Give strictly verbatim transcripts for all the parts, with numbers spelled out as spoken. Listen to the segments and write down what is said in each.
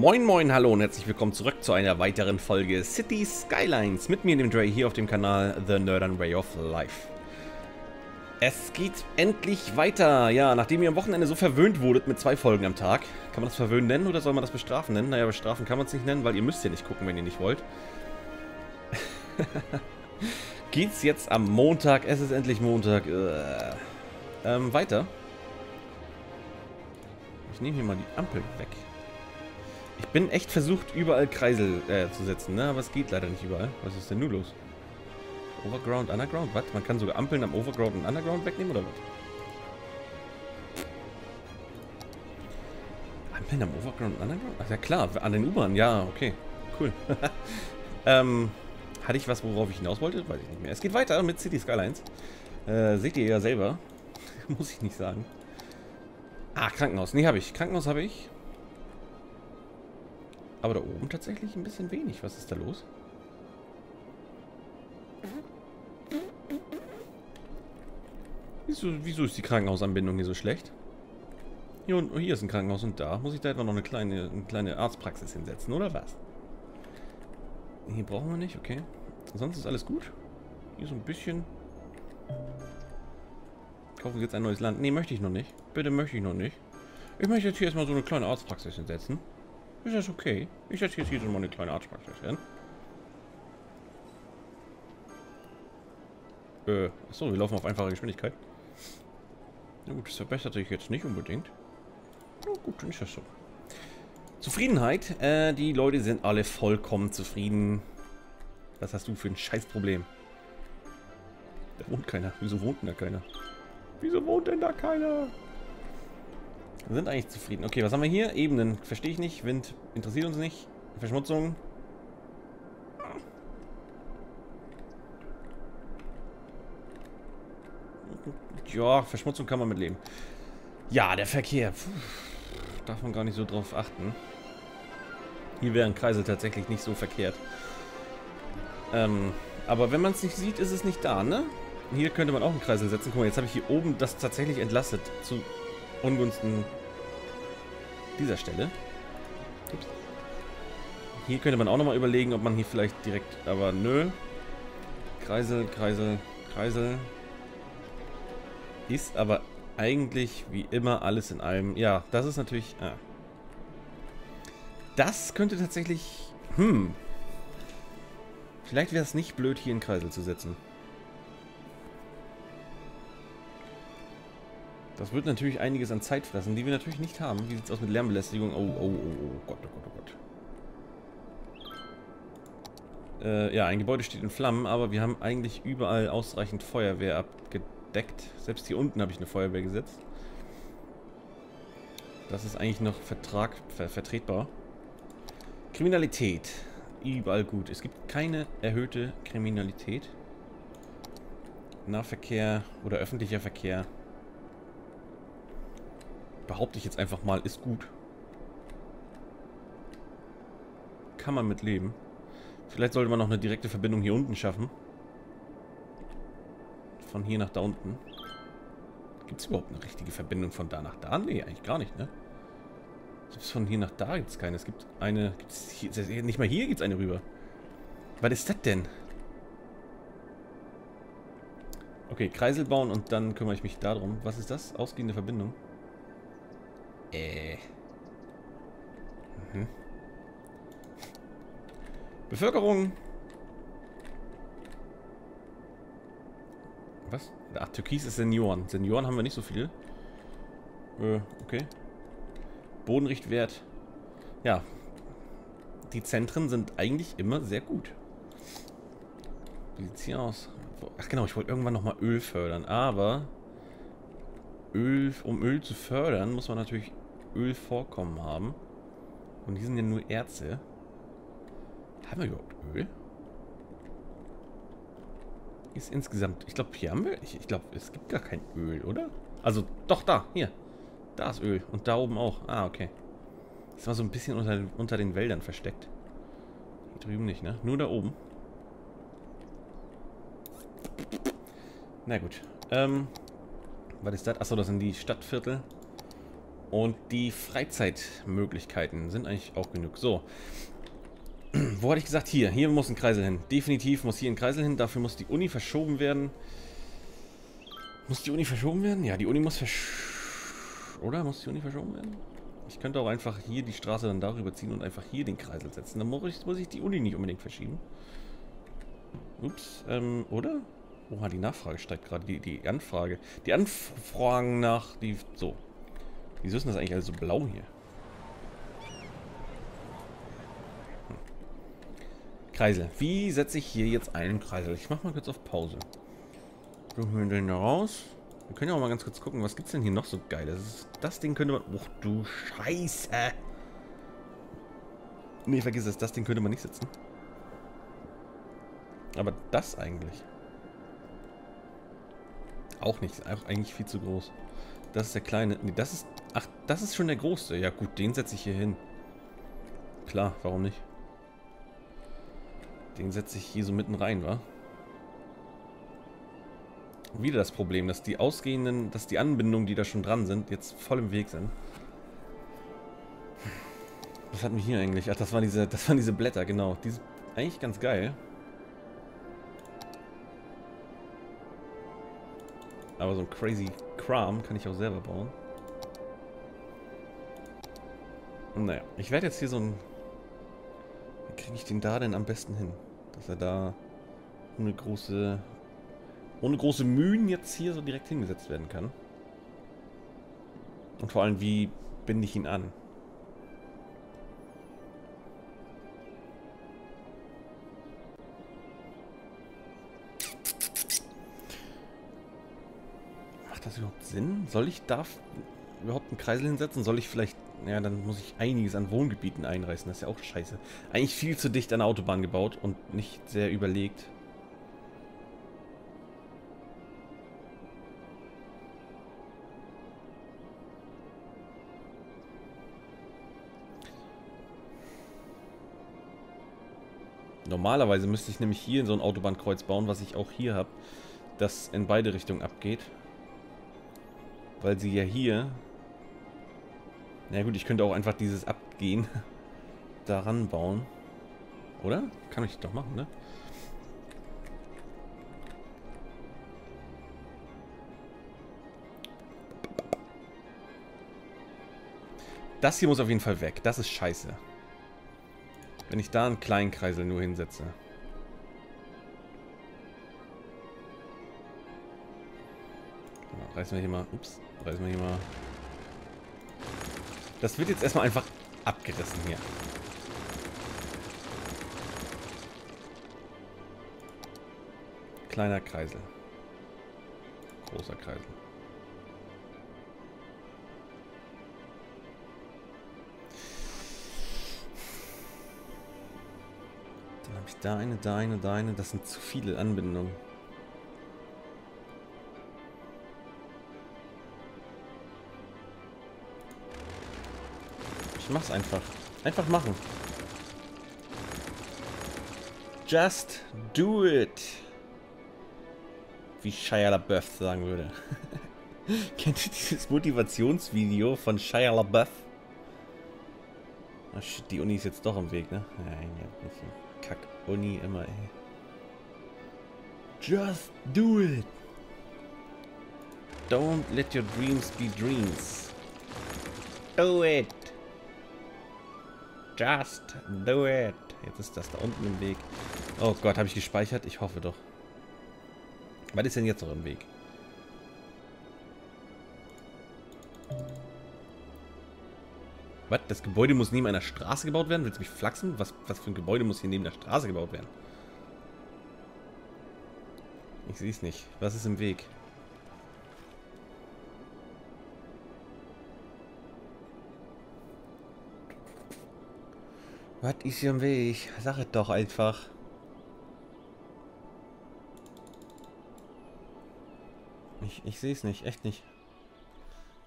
Moin moin, hallo und herzlich willkommen zurück zu einer weiteren Folge City Skylines mit mir, dem Dre, hier auf dem Kanal The Nerdern Way of Life. Es geht endlich weiter. Ja, nachdem ihr am Wochenende so verwöhnt wurdet mit zwei Folgen am Tag. Kann man das verwöhnen nennen oder soll man das bestrafen nennen? Naja, bestrafen kann man es nicht nennen, weil ihr müsst ja nicht gucken, wenn ihr nicht wollt. Geht's jetzt am Montag? Es ist endlich Montag. Äh, ähm, weiter. Ich nehme hier mal die Ampel weg. Ich bin echt versucht, überall Kreisel äh, zu setzen, ne? Aber es geht leider nicht überall. Was ist denn nun los? Overground, Underground? Was? Man kann sogar Ampeln am Overground und Underground wegnehmen, oder was? Ampeln am Overground und Underground? Ach ja, klar, an den U-Bahnen. Ja, okay. Cool. ähm, hatte ich was, worauf ich hinaus wollte? Weiß ich nicht mehr. Es geht weiter mit City Skylines. Äh, seht ihr ja selber. Muss ich nicht sagen. Ah, Krankenhaus. Nee, habe ich. Krankenhaus habe ich. Aber da oben tatsächlich ein bisschen wenig. Was ist da los? Wieso, wieso ist die Krankenhausanbindung hier so schlecht? Hier, und, hier ist ein Krankenhaus und da muss ich da etwa noch eine kleine, eine kleine Arztpraxis hinsetzen, oder was? Hier brauchen wir nicht, okay. Sonst ist alles gut. Hier so ein bisschen. Kaufen wir jetzt ein neues Land. Nee, möchte ich noch nicht. Bitte möchte ich noch nicht. Ich möchte jetzt hier erstmal so eine kleine Arztpraxis hinsetzen. Ist das okay? Ich setze jetzt hier so mal eine kleine Arztpraxis hin. Äh, achso, wir laufen auf einfache Geschwindigkeit. Na gut, das verbessert sich jetzt nicht unbedingt. Na gut, dann ist das so. Zufriedenheit. Äh, die Leute sind alle vollkommen zufrieden. Was hast du für ein Scheißproblem? Da wohnt keiner. Wieso wohnt denn da keiner? Wieso wohnt denn da keiner? Sind eigentlich zufrieden. Okay, was haben wir hier? Ebenen. Verstehe ich nicht. Wind interessiert uns nicht. Verschmutzung. Ja, Verschmutzung kann man mitleben. Ja, der Verkehr. Puh, darf man gar nicht so drauf achten. Hier wären Kreisel tatsächlich nicht so verkehrt. Ähm, aber wenn man es nicht sieht, ist es nicht da, ne? Hier könnte man auch einen Kreisel setzen. Guck mal, jetzt habe ich hier oben das tatsächlich entlastet. Zu Ungunsten dieser Stelle. Ups. Hier könnte man auch nochmal überlegen, ob man hier vielleicht direkt... Aber nö. Kreisel, Kreisel, Kreisel. Ist aber eigentlich wie immer alles in allem... Ja, das ist natürlich... Ah. Das könnte tatsächlich... Hm. Vielleicht wäre es nicht blöd, hier einen Kreisel zu setzen. Das wird natürlich einiges an Zeit fressen, die wir natürlich nicht haben. Wie sieht es aus mit Lärmbelästigung? Oh, oh, oh, oh Gott, oh Gott, oh Gott. Äh, ja, ein Gebäude steht in Flammen, aber wir haben eigentlich überall ausreichend Feuerwehr abgedeckt. Selbst hier unten habe ich eine Feuerwehr gesetzt. Das ist eigentlich noch Vertrag, ver, vertretbar. Kriminalität. Überall gut. Es gibt keine erhöhte Kriminalität. Nahverkehr oder öffentlicher Verkehr. Behaupte ich jetzt einfach mal, ist gut. Kann man mit leben. Vielleicht sollte man noch eine direkte Verbindung hier unten schaffen. Von hier nach da unten. Gibt es überhaupt eine richtige Verbindung von da nach da? Nee, eigentlich gar nicht, ne? Selbst von hier nach da gibt es keine. Es gibt eine... Gibt's hier, nicht mal hier gibt es eine rüber. Was ist das denn? Okay, Kreisel bauen und dann kümmere ich mich darum. Was ist das? Ausgehende Verbindung. Äh. Mhm. Bevölkerung. Was? Ach, Türkis ist Senioren. Senioren haben wir nicht so viele. Äh, okay. Bodenrichtwert. Ja. Die Zentren sind eigentlich immer sehr gut. Wie sieht's hier aus? Ach genau, ich wollte irgendwann nochmal Öl fördern, aber... Öl, um Öl zu fördern, muss man natürlich Ölvorkommen haben. Und die sind ja nur Erze. Haben wir überhaupt Öl? Ist insgesamt... Ich glaube, hier haben wir... Ich, ich glaube, es gibt gar kein Öl, oder? Also, doch, da, hier. Da ist Öl. Und da oben auch. Ah, okay. Das war so ein bisschen unter, unter den Wäldern versteckt. Hier drüben nicht, ne? Nur da oben. Na gut. Ähm... Was ist das? Achso, das sind die Stadtviertel. Und die Freizeitmöglichkeiten sind eigentlich auch genug. So, wo hatte ich gesagt? Hier, hier muss ein Kreisel hin. Definitiv muss hier ein Kreisel hin. Dafür muss die Uni verschoben werden. Muss die Uni verschoben werden? Ja, die Uni muss verschoben... Oder? Muss die Uni verschoben werden? Ich könnte auch einfach hier die Straße dann darüber ziehen und einfach hier den Kreisel setzen. Dann muss ich, muss ich die Uni nicht unbedingt verschieben. Ups, ähm, oder? Oha, die Nachfrage steigt gerade. Die, die Anfrage. Die Anfragen nach... die So. Wieso ist das eigentlich alles so blau hier? Hm. Kreisel. Wie setze ich hier jetzt einen Kreisel? Ich mache mal kurz auf Pause. Gucken wir den da raus. Wir können ja auch mal ganz kurz gucken, was gibt's denn hier noch so geil? Das, ist, das Ding könnte man... Och du Scheiße! Nee, vergiss es. Das Ding könnte man nicht sitzen. Aber das eigentlich... Auch nicht. Auch eigentlich viel zu groß. Das ist der kleine. Nee, das ist. Ach, das ist schon der große. Ja, gut, den setze ich hier hin. Klar, warum nicht? Den setze ich hier so mitten rein, wa? Wieder das Problem, dass die ausgehenden. Dass die Anbindungen, die da schon dran sind, jetzt voll im Weg sind. Was hatten wir hier eigentlich? Ach, das waren diese, das waren diese Blätter, genau. Die sind eigentlich ganz geil. Aber so ein crazy Kram kann ich auch selber bauen. Naja, ich werde jetzt hier so ein... Wie kriege ich den da denn am besten hin? Dass er da ohne große... Ohne große Mühen jetzt hier so direkt hingesetzt werden kann. Und vor allem, wie binde ich ihn an? Macht das überhaupt Sinn? Soll ich da überhaupt einen Kreisel hinsetzen? Soll ich vielleicht... Ja, dann muss ich einiges an Wohngebieten einreißen. Das ist ja auch scheiße. Eigentlich viel zu dicht an der Autobahn gebaut und nicht sehr überlegt. Normalerweise müsste ich nämlich hier so ein Autobahnkreuz bauen, was ich auch hier habe, das in beide Richtungen abgeht. Weil sie ja hier... Na gut, ich könnte auch einfach dieses Abgehen daran bauen. Oder? Kann ich doch machen, ne? Das hier muss auf jeden Fall weg. Das ist scheiße. Wenn ich da einen kleinen Kreisel nur hinsetze. Reißen wir hier mal. Ups. Reißen wir hier mal. Das wird jetzt erstmal einfach abgerissen hier. Kleiner Kreisel. Großer Kreisel. Dann habe ich da eine, da eine, da eine. Das sind zu viele Anbindungen. Mach's einfach. Einfach machen. Just do it. Wie Shia LaBeouf sagen würde. Kennt ihr dieses Motivationsvideo von Shia LaBeouf? Oh shit, die Uni ist jetzt doch im Weg, ne? Nein, ja, nicht so. Kack Uni immer, ey. Just do it. Don't let your dreams be dreams. Do it. Just do it. Jetzt ist das da unten im Weg. Oh Gott, habe ich gespeichert? Ich hoffe doch. Was ist denn jetzt noch im Weg? Was? Das Gebäude muss neben einer Straße gebaut werden? Willst du mich flachsen? Was, was für ein Gebäude muss hier neben der Straße gebaut werden? Ich sehe es nicht. Was ist im Weg? Was ist hier im Weg? Sag es doch einfach. Ich, ich sehe es nicht, echt nicht.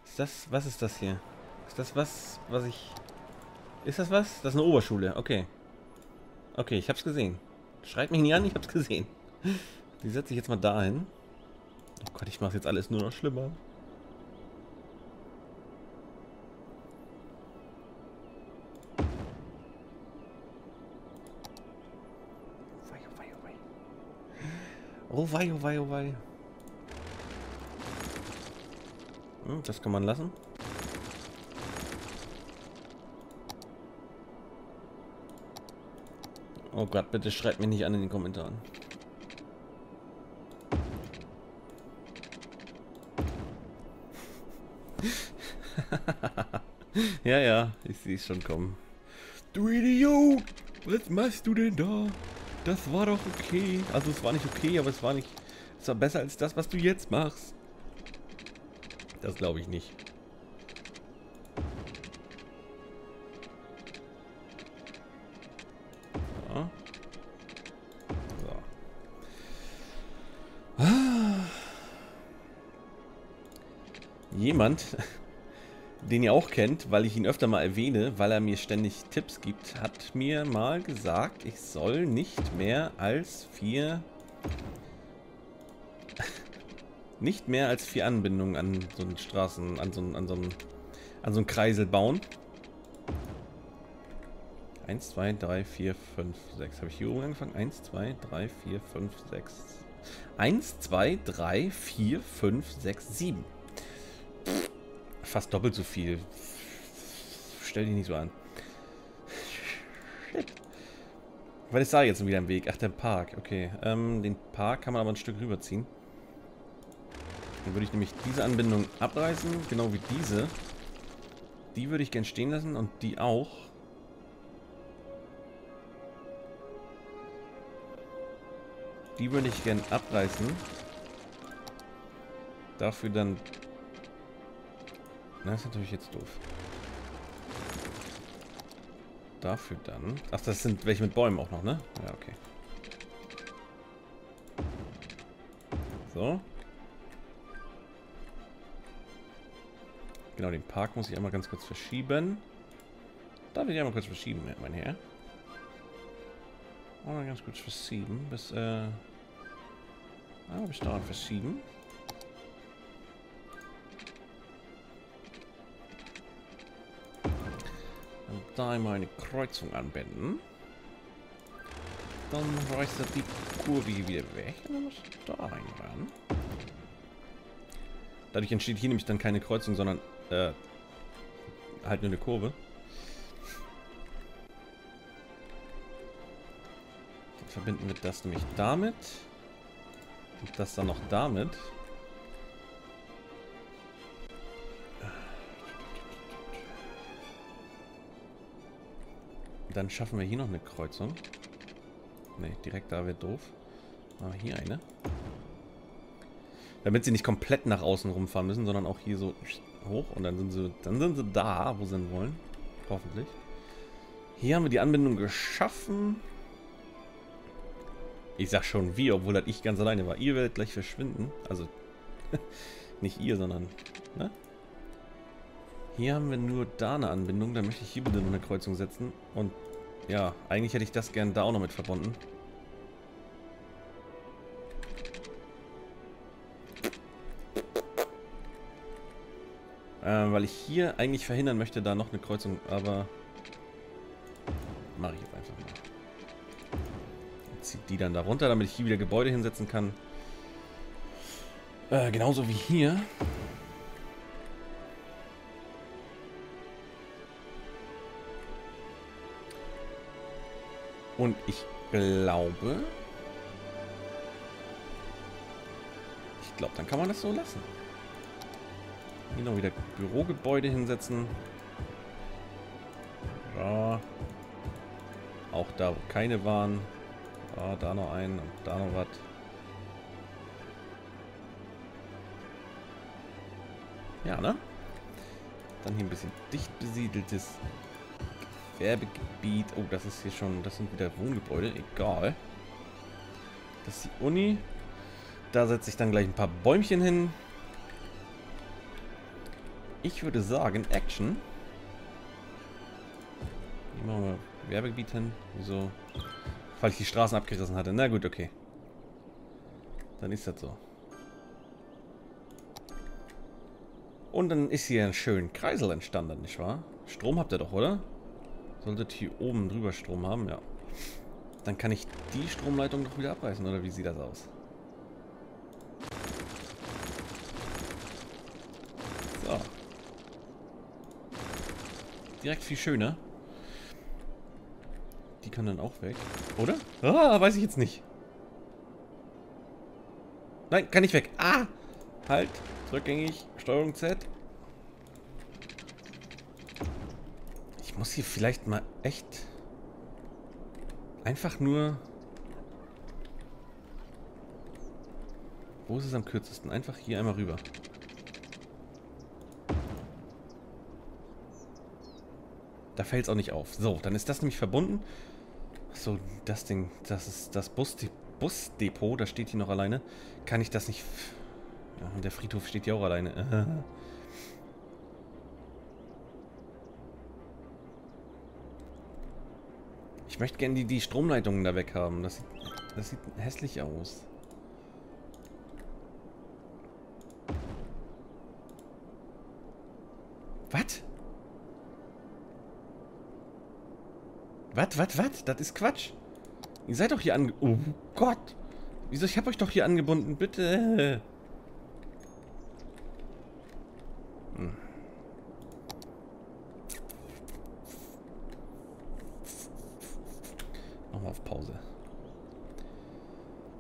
Ist das, was ist das hier? Ist das was, was ich... Ist das was? Das ist eine Oberschule, okay. Okay, ich hab's gesehen. Schreit mich nie an, ich hab's gesehen. Die setze ich jetzt mal dahin. Oh Gott, ich mach's jetzt alles nur noch schlimmer. Oh wei, oh wei, oh wei. Hm, das kann man lassen. Oh Gott, bitte schreibt mich nicht an in den Kommentaren. Ja, ja, ich sehe es schon kommen. Du Idiot! Was machst du denn da? Das war doch okay. Also es war nicht okay, aber es war nicht... Es war besser als das, was du jetzt machst. Das glaube ich nicht. Ja. So. Ah. Jemand... den ihr auch kennt, weil ich ihn öfter mal erwähne, weil er mir ständig Tipps gibt, hat mir mal gesagt, ich soll nicht mehr als vier nicht mehr als vier Anbindungen an so einen Straßen, an so einen, an so einen, an so einen Kreisel bauen. eins, zwei, drei, vier, fünf, sechs. Habe ich hier oben angefangen? eins, zwei, drei, vier, fünf, sechs. eins, zwei, drei, vier, fünf, sechs, sieben. Fast doppelt so viel. Stell dich nicht so an. Shit. Weil ich sah jetzt wieder im Weg. Ach, der Park. Okay. Ähm, den Park kann man aber ein Stück rüberziehen. Dann würde ich nämlich diese Anbindung abreißen. Genau wie diese. Die würde ich gern stehen lassen. Und die auch. Die würde ich gern abreißen. Dafür dann... Na, ist natürlich jetzt doof. Dafür dann... Ach, das sind welche mit Bäumen auch noch, ne? Ja, okay. So. Genau, den Park muss ich einmal ganz kurz verschieben. Darf ich einmal kurz verschieben, mein Herr? Einmal ganz kurz verschieben, bis... Äh... Ah, bis dahin verschieben. Da einmal eine Kreuzung anwenden. Dann reißt er die Kurve wieder weg. Und dann muss da rein ran. Dadurch entsteht hier nämlich dann keine Kreuzung, sondern äh, halt nur eine Kurve. Dann verbinden wir das nämlich damit. Und das dann noch damit. Dann schaffen wir hier noch eine Kreuzung. Ne, direkt da wäre doof. Aber hier eine. Damit sie nicht komplett nach außen rumfahren müssen, sondern auch hier so hoch. Und dann sind sie, dann sind sie da, wo sie hin wollen. Hoffentlich. Hier haben wir die Anbindung geschaffen. Ich sag schon wir, obwohl das ich ganz alleine war. Ihr werdet gleich verschwinden. Also, nicht ihr, sondern... Ne? Hier haben wir nur da eine Anbindung, da möchte ich hier bitte noch eine Kreuzung setzen. Und ja, eigentlich hätte ich das gern da auch noch mit verbunden. Äh, weil ich hier eigentlich verhindern möchte, da noch eine Kreuzung, aber mache ich jetzt einfach mal. Zieht die dann da runter, damit ich hier wieder Gebäude hinsetzen kann. Äh, genauso wie hier. Und ich glaube... Ich glaube, dann kann man das so lassen. Hier noch wieder Bürogebäude hinsetzen. Ja. Auch da, wo keine waren. Ja, da noch einen und da noch was. Ja, ne? Dann hier ein bisschen dicht besiedeltes... Werbegebiet. Oh, das ist hier schon... Das sind wieder Wohngebäude. Egal. Das ist die Uni. Da setze ich dann gleich ein paar Bäumchen hin. Ich würde sagen, Action. Hier machen wir Werbegebiet hin. Wieso? Weil ich die Straßen abgerissen hatte. Na gut, okay. Dann ist das so. Und dann ist hier ein schöner Kreisel entstanden, nicht wahr? Strom habt ihr doch, oder? Solltet hier oben drüber Strom haben, ja. Dann kann ich die Stromleitung doch wieder abreißen, oder wie sieht das aus? direkt viel schöner. Die kann dann auch weg, oder? Ah, weiß ich jetzt nicht. Nein, kann nicht weg. Ah! Halt, rückgängig, Steuerung Z. Ich muss hier vielleicht mal echt einfach nur... Wo ist es am kürzesten? Einfach hier einmal rüber. Da fällt es auch nicht auf. So, dann ist das nämlich verbunden. So, das Ding, das ist das Busde- Busdepot, da steht hier noch alleine. Kann ich das nicht... Ja, und der Friedhof steht hier auch alleine. Ich möchte gerne die, die Stromleitungen da weg haben. Das sieht, das sieht hässlich aus. Was? Was, was, was? Das ist Quatsch. Ihr seid doch hier ange... Oh Gott. Wieso? Ich hab euch doch hier angebunden. Bitte. Hm. Nochmal auf Pause.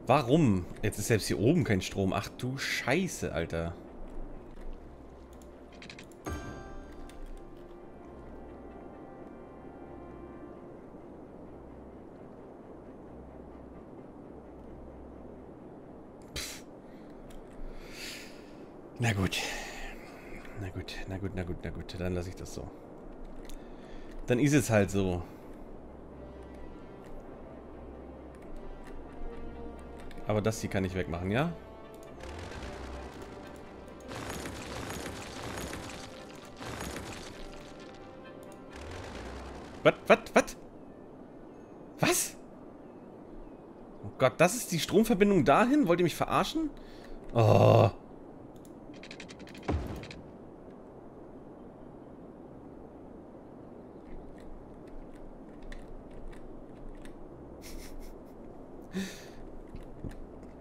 Warum? Jetzt ist selbst hier oben kein Strom. Ach du Scheiße, Alter. Na gut. Na gut, na gut, na gut, na gut. Dann lasse ich das so. Dann ist es halt so. Aber das hier kann ich wegmachen, ja? Was, was, was? Was? Oh Gott, das ist die Stromverbindung dahin? Wollt ihr mich verarschen? Oh...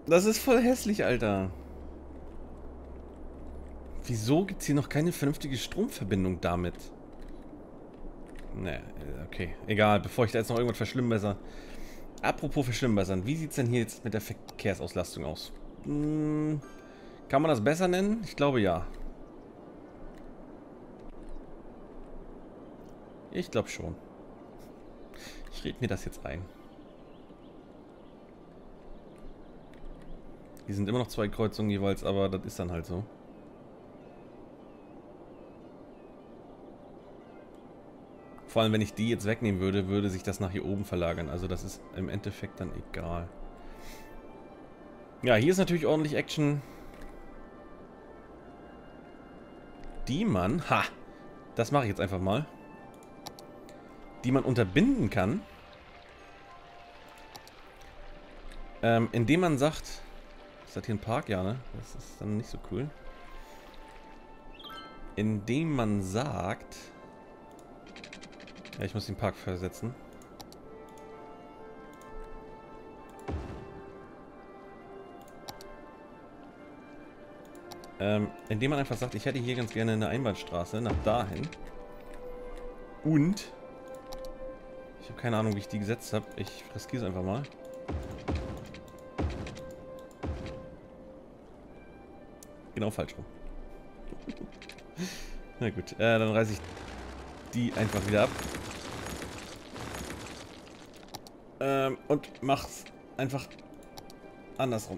Das ist voll hässlich, Alter. Wieso gibt es hier noch keine vernünftige Stromverbindung damit? Ne, okay. Egal, bevor ich da jetzt noch irgendwas verschlimmbessere. Apropos verschlimmbessern, wie sieht es denn hier jetzt mit der Verkehrsauslastung aus? Hm, kann man das besser nennen? Ich glaube ja. Ich glaube schon. Ich rede mir das jetzt ein. Hier sind immer noch zwei Kreuzungen jeweils, aber das ist dann halt so. Vor allem, wenn ich die jetzt wegnehmen würde, würde sich das nach hier oben verlagern. Also das ist im Endeffekt dann egal. Ja, hier ist natürlich ordentlich Action. Die man... Ha! Das mache ich jetzt einfach mal. Die man unterbinden kann. Ähm, indem man sagt... Ist das hier ein Park? Ja, ne? Das ist dann nicht so cool. Indem man sagt... Ja, ich muss den Park versetzen. Ähm, indem man einfach sagt, ich hätte hier ganz gerne eine Einbahnstraße nach dahin. Und... Ich habe keine Ahnung, wie ich die gesetzt habe. Ich riskiere es einfach mal. Genau falsch rum. Na gut, äh, dann reiße ich die einfach wieder ab. Ähm, und mach's einfach andersrum.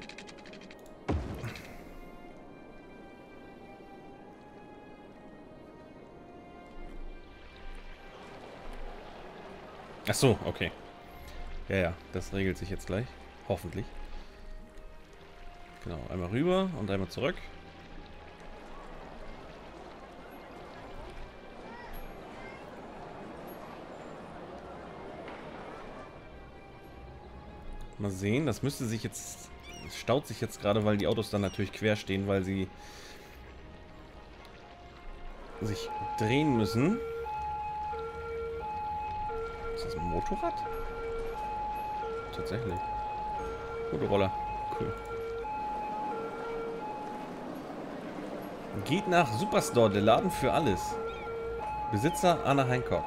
Ach so, okay. Ja, ja, das regelt sich jetzt gleich. Hoffentlich. Genau, einmal rüber und einmal zurück. Mal sehen, das müsste sich jetzt... Es staut sich jetzt gerade, weil die Autos dann natürlich quer stehen, weil sie sich drehen müssen. Ist das ein Motorrad? Tatsächlich. Motorroller. Cool. Geht nach Superstore, der Laden für alles. Besitzer Anna Hancock.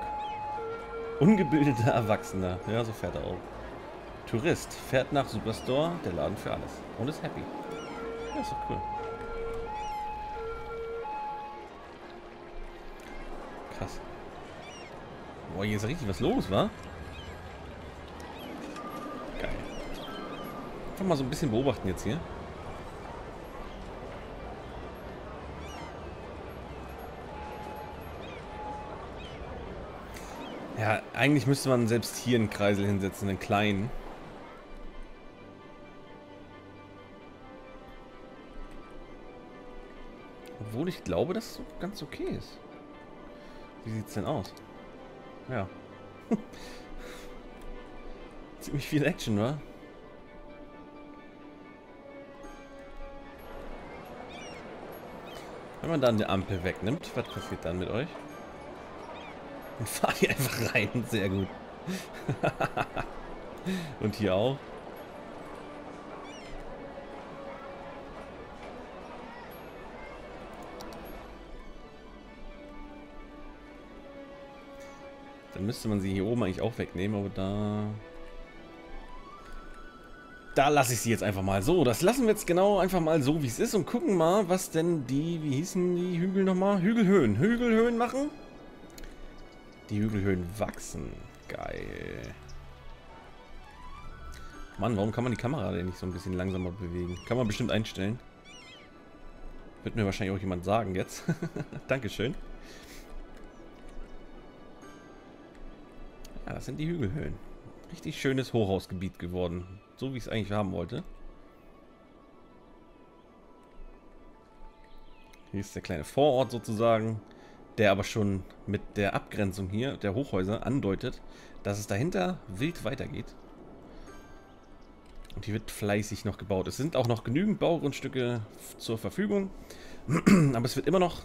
Ungebildeter Erwachsener. Ja, so fährt er auch. Tourist. Fährt nach Superstore. Der Laden für alles. Und ist happy. Ja, ist doch cool. Krass. Boah, hier ist richtig was los, wa? Geil. Einfach mal so ein bisschen beobachten jetzt hier. Ja, eigentlich müsste man selbst hier einen Kreisel hinsetzen, einen kleinen. Obwohl ich glaube, dass es ganz okay ist. Wie sieht's denn aus? Ja. Ziemlich viel Action, oder? Wenn man dann die Ampel wegnimmt, was passiert dann mit euch? Und fahr hier einfach rein. Sehr gut. Und hier auch. Dann müsste man sie hier oben eigentlich auch wegnehmen, aber da... Da lasse ich sie jetzt einfach mal so. Das lassen wir jetzt genau einfach mal so, wie es ist. Und gucken mal, was denn die... Wie hießen die Hügel nochmal? Hügelhöhen. Hügelhöhen machen? Die Hügelhöhen wachsen. Geil. Mann, warum kann man die Kamera denn nicht so ein bisschen langsamer bewegen? Kann man bestimmt einstellen. Wird mir wahrscheinlich auch jemand sagen jetzt. Dankeschön. Ja, das sind die Hügelhöhen. Richtig schönes Hochhausgebiet geworden. So wie ich es eigentlich haben wollte. Hier ist der kleine Vorort sozusagen. Der aber schon mit der Abgrenzung hier, der Hochhäuser, andeutet, dass es dahinter wild weitergeht. Und hier wird fleißig noch gebaut. Es sind auch noch genügend Baugrundstücke zur Verfügung. Aber es wird immer noch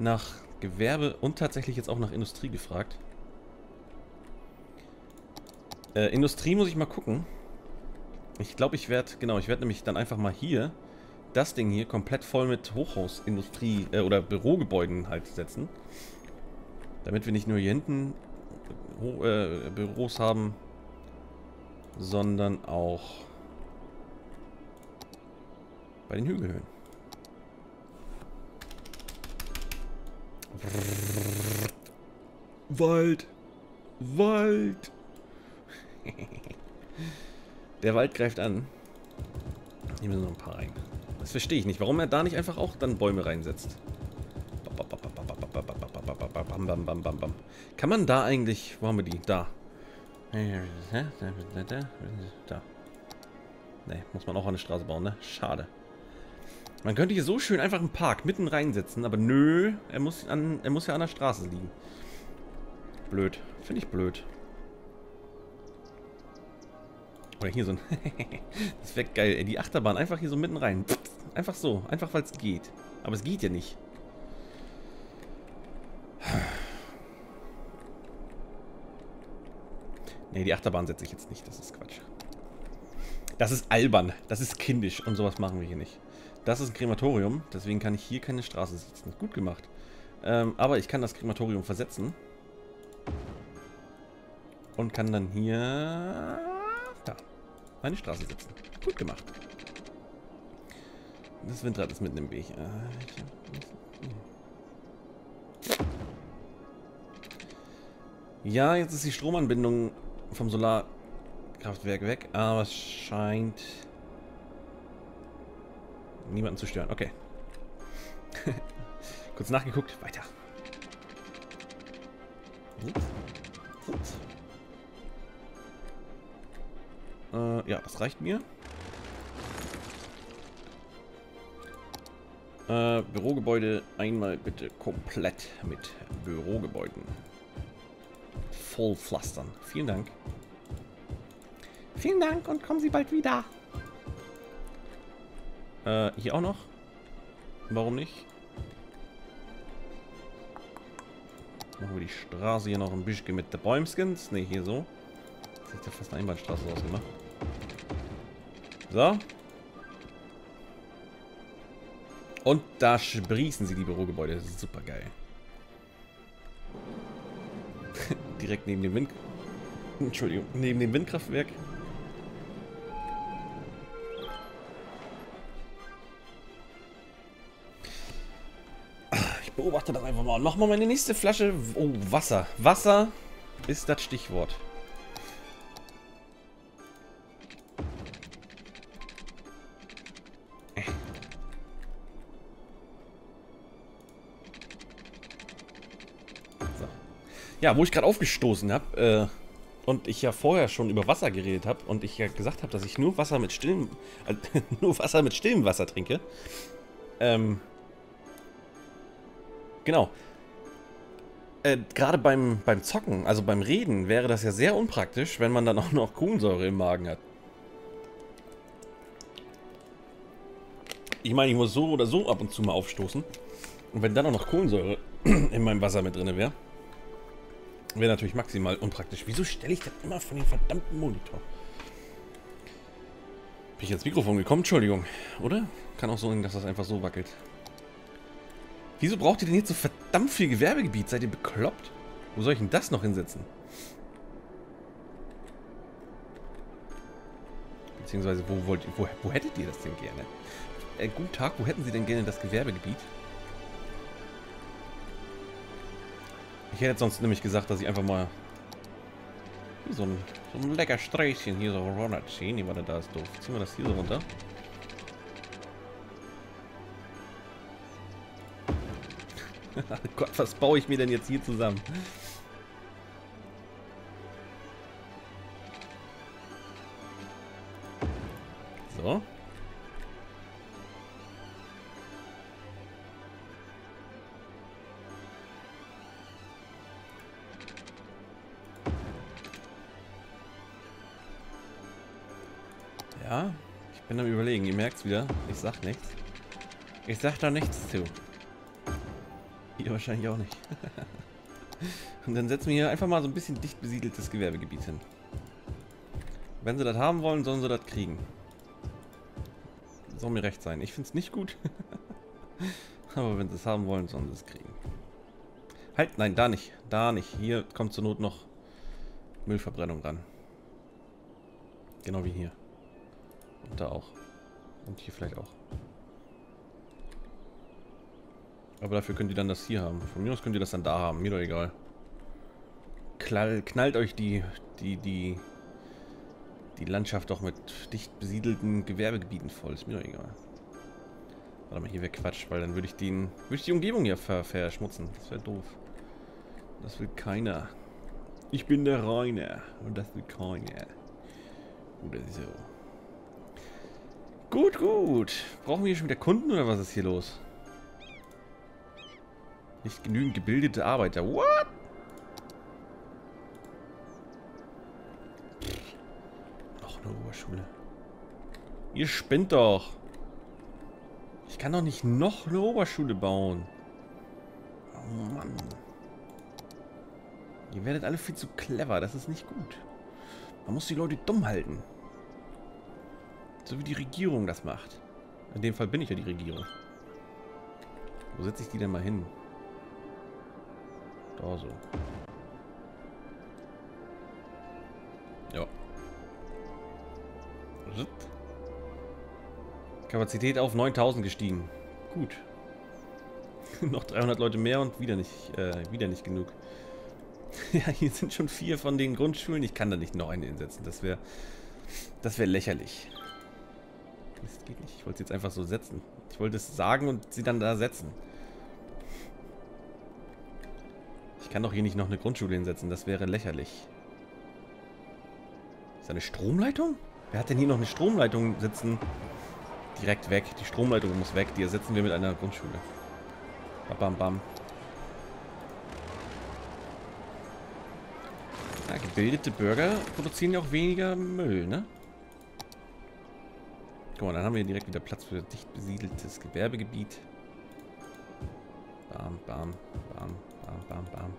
nach Gewerbe und tatsächlich jetzt auch nach Industrie gefragt. Äh, Industrie muss ich mal gucken. Ich glaube, ich werde, genau, ich werde nämlich dann einfach mal hier... das Ding hier komplett voll mit Hochhausindustrie äh, oder Bürogebäuden halt setzen. Damit wir nicht nur hier hinten Ho äh, Büros haben, sondern auch bei den Hügelhöhen. Wald! Wald! Der Wald greift an. Hier müssen noch ein paar rein. Das verstehe ich nicht, warum er da nicht einfach auch dann Bäume reinsetzt. Kann man da eigentlich... Wo haben wir die? Da. Da. Ne, muss man auch eine Straße bauen, ne? Schade. Man könnte hier so schön einfach einen Park mitten reinsetzen, aber nö, er muss, an, er muss ja an der Straße liegen. Blöd. Finde ich blöd. Oder hier so ein... Das wäre geil, ey. Die Achterbahn einfach hier so mitten rein. Einfach so. Einfach, weil es geht. Aber es geht ja nicht. Nee, die Achterbahn setze ich jetzt nicht. Das ist Quatsch. Das ist albern. Das ist kindisch. Und sowas machen wir hier nicht. Das ist ein Krematorium. Deswegen kann ich hier keine Straße setzen. Gut gemacht. Ähm, aber ich kann das Krematorium versetzen. Und kann dann hier... eine Straße sitzen. Gut gemacht. Das Windrad ist mitten im Weg. Ja, jetzt ist die Stromanbindung vom Solarkraftwerk weg, aber es scheint niemanden zu stören. Okay. Kurz nachgeguckt. Weiter. Ups. Ups. Ja, das reicht mir. Äh, Bürogebäude einmal bitte komplett mit Bürogebäuden. Voll pflastern. Vielen Dank. Vielen Dank und kommen Sie bald wieder. Äh, hier auch noch. Warum nicht? Machen wir die Straße hier noch ein bisschen mit den Bäumskins. Ne, hier so. Jetzt hätte ich da fast eine Einbahnstraße rausgemacht. So. Und da sprießen sie die Bürogebäude. Das ist super geil. direkt neben dem Wind... Entschuldigung, neben dem Windkraftwerk. Ich beobachte das einfach mal und mach mal meine nächste Flasche... Oh, Wasser. Wasser ist das Stichwort. Ja, wo ich gerade aufgestoßen habe äh, und ich ja vorher schon über Wasser geredet habe und ich ja gesagt habe, dass ich nur Wasser mit stillem, äh, nur Wasser mit stillem Wasser trinke. Ähm, genau. Äh, gerade beim, beim Zocken, also beim Reden, wäre das ja sehr unpraktisch, wenn man dann auch noch Kohlensäure im Magen hat. Ich meine, ich muss so oder so ab und zu mal aufstoßen. Und wenn dann auch noch Kohlensäure in meinem Wasser mit drin wäre, wäre natürlich maximal unpraktisch. Wieso stelle ich das immer von dem verdammten Monitor? Bin ich ins Mikrofon gekommen? Entschuldigung. Oder? Kann auch so sein, dass das einfach so wackelt. Wieso braucht ihr denn jetzt so verdammt viel Gewerbegebiet? Seid ihr bekloppt? Wo soll ich denn das noch hinsetzen? Beziehungsweise, wo, wollt ihr, wo, wo hättet ihr das denn gerne? Äh, guten Tag, wo hätten Sie denn gerne das Gewerbegebiet? Ich hätte sonst nämlich gesagt, dass ich einfach mal so ein, so ein lecker Streichchen hier so runterziehen. Nee, warte, da ist doof. Ziehen wir das hier so runter. Gott, was baue ich mir denn jetzt hier zusammen? So. Ich bin am Überlegen, ihr merkt's wieder. Ich sag nichts. Ich sag da nichts zu. Ihr wahrscheinlich auch nicht. Und dann setzen wir hier einfach mal so ein bisschen dicht besiedeltes Gewerbegebiet hin. Wenn sie das haben wollen, sollen sie das kriegen. Soll mir recht sein. Ich find's nicht gut. Aber wenn sie es haben wollen, sollen sie es kriegen. Halt, nein, da nicht. Da nicht. Hier kommt zur Not noch Müllverbrennung ran. Genau wie hier. Und da auch. Und hier vielleicht auch. Aber dafür könnt ihr dann das hier haben. Von mir aus könnt ihr das dann da haben. Mir doch egal. Knall, knallt euch die, die, die, die Landschaft doch mit dicht besiedelten Gewerbegebieten voll. Ist mir doch egal. Warte mal, hier wäre Quatsch, weil dann würde ich, den, würde ich die Umgebung hier ver, verschmutzen. Das wäre doof. Das will keiner. Ich bin der Reine. Und das will keiner. Oder so. Gut, gut. Brauchen wir hier schon wieder Kunden oder was ist hier los? Nicht genügend gebildete Arbeiter. What? Noch eine Oberschule. Ihr spinnt doch. Ich kann doch nicht noch eine Oberschule bauen. Oh Mann. Ihr werdet alle viel zu clever. Das ist nicht gut. Man muss die Leute dumm halten. So wie die Regierung das macht. In dem Fall bin ich ja die Regierung. Wo setze ich die denn mal hin? Da so. Ja. Kapazität auf neuntausend gestiegen. Gut. Noch dreihundert Leute mehr und wieder nicht, äh, wieder nicht genug. Ja, hier sind schon vier von den Grundschulen. Ich kann da nicht noch eine hinsetzen. Das wäre, das wäre lächerlich. Das geht nicht. Ich wollte es jetzt einfach so setzen. Ich wollte es sagen und sie dann da setzen. Ich kann doch hier nicht noch eine Grundschule hinsetzen. Das wäre lächerlich. Ist da eine Stromleitung? Wer hat denn hier noch eine Stromleitung sitzen? Direkt weg. Die Stromleitung muss weg. Die ersetzen wir mit einer Grundschule. Bam, bam. Ja, gebildete Bürger produzieren ja auch weniger Müll, ne? Guck mal, dann haben wir direkt wieder Platz für dicht besiedeltes Gewerbegebiet. Bam, bam, bam, bam, bam, bam.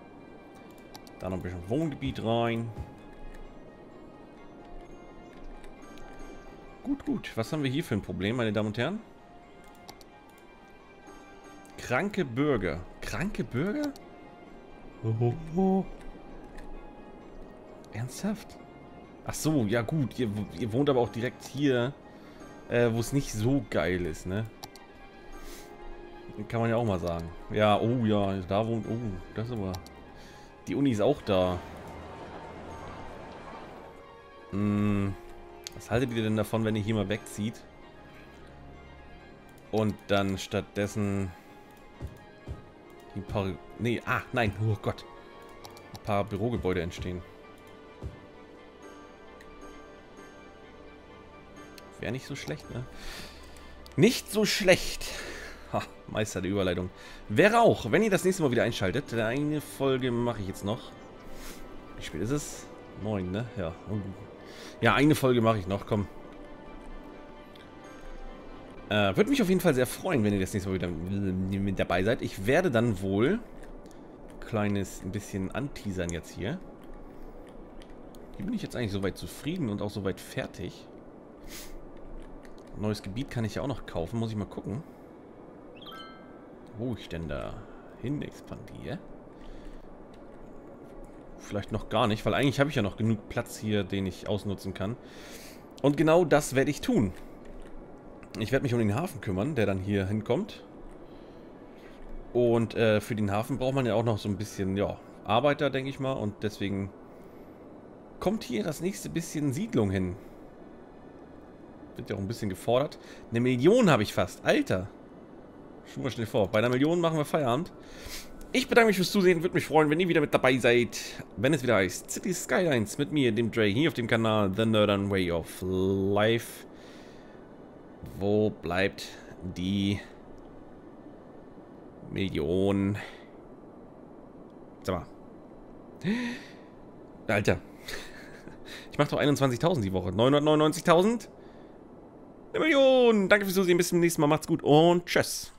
Da noch ein bisschen Wohngebiet rein. Gut, gut. Was haben wir hier für ein Problem, meine Damen und Herren? Kranke Bürger. Kranke Bürger? Oh, oh, oh. Ernsthaft? Ach so, ja gut. Ihr, ihr wohnt aber auch direkt hier, äh, wo es nicht so geil ist, ne? Kann man ja auch mal sagen. Ja, oh ja, da wohnt... Oh, das aber... Die Uni ist auch da. Hm, was haltet ihr denn davon, wenn ihr hier mal wegzieht? Und dann stattdessen... Ein paar... Nee, ah, nein, oh Gott. Ein paar Bürogebäude entstehen. Wäre nicht so schlecht, ne? Nicht so schlecht. Ha, Meister der Überleitung. Wäre auch, wenn ihr das nächste Mal wieder einschaltet. Eine Folge mache ich jetzt noch. Wie spät ist es? Neun, ne? Ja. Ja, eine Folge mache ich noch, komm. Äh, würde mich auf jeden Fall sehr freuen, wenn ihr das nächste Mal wieder mit dabei seid. Ich werde dann wohl kleines ein bisschen anteasern jetzt hier. Hier bin ich jetzt eigentlich soweit zufrieden und auch soweit fertig. Neues Gebiet kann ich ja auch noch kaufen, muss ich mal gucken. Wo ich denn da hin expandiere? Vielleicht noch gar nicht, weil eigentlich habe ich ja noch genug Platz hier, den ich ausnutzen kann. Und genau das werde ich tun. Ich werde mich um den Hafen kümmern, der dann hier hinkommt. Und äh, für den Hafen braucht man ja auch noch so ein bisschen, ja, Arbeiter, denke ich mal. Und deswegen kommt hier das nächste bisschen Siedlung hin. Wird ja auch ein bisschen gefordert. Eine Million habe ich fast. Alter. Schon mal schnell vor. Bei einer Million machen wir Feierabend. Ich bedanke mich fürs Zusehen. Würde mich freuen, wenn ihr wieder mit dabei seid. Wenn es wieder heißt City Skylines mit mir, dem Dre, hier auf dem Kanal The Nerdern Way of Life. Wo bleibt die Million? Sag mal. Alter. Ich mache doch einundzwanzigtausend die Woche. neunhundertneunundneunzigtausend? Eine Million. Danke fürs Zusehen. Bis zum nächsten Mal. Macht's gut und tschüss.